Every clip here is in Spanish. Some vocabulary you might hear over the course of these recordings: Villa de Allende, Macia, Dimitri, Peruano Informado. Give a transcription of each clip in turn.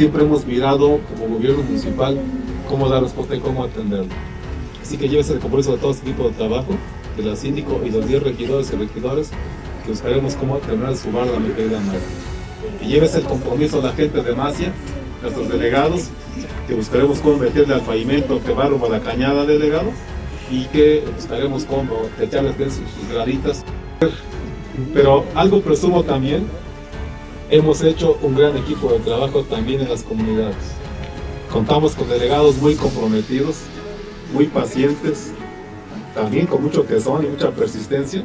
siempre hemos mirado como gobierno municipal cómo dar respuesta y cómo atenderlo. Así que llévese el compromiso de todo este equipo de trabajo, de la síndico y los 10 regidores y regidoras, que buscaremos cómo terminar de sumar la medida más. Y llévese el compromiso de la gente de Macia, nuestros delegados, que buscaremos cómo meterle al pavimento que va rumbo a la cañada, delegado, y que buscaremos cómo echarles de sus graditas. Pero algo presumo también, hemos hecho un gran equipo de trabajo también en las comunidades. Contamos con delegados muy comprometidos, muy pacientes, también con mucho tesón y mucha persistencia,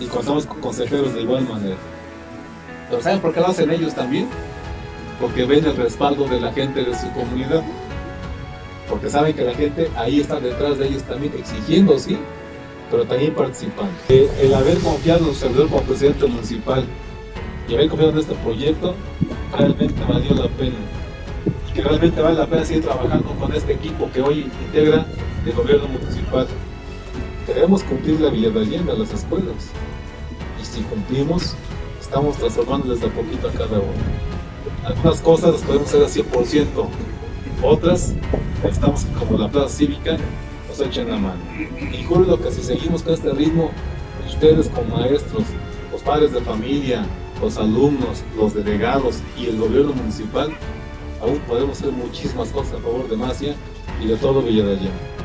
y contamos con consejeros de igual manera. Pero ¿saben por qué lo hacen ellos también? Porque ven el respaldo de la gente de su comunidad, porque saben que la gente ahí está detrás de ellos también exigiendo, sí, pero también participando. El haber confiado en su servidor como presidente municipal y haber confiado en este proyecto realmente valió la pena. Y que realmente vale la pena seguir trabajando con este equipo que hoy integra el gobierno municipal. Debemos cumplir la Villa de Allende a las escuelas. Y si cumplimos, estamos transformando desde poquito a cada uno. Algunas cosas las podemos hacer al 100%, otras estamos como la plaza cívica, nos echan la mano. Y juro que si seguimos con este ritmo, ustedes como maestros, los padres de familia, los alumnos, los delegados y el gobierno municipal, aún podemos hacer muchísimas cosas a favor de Macia y de todo Villa de Allende.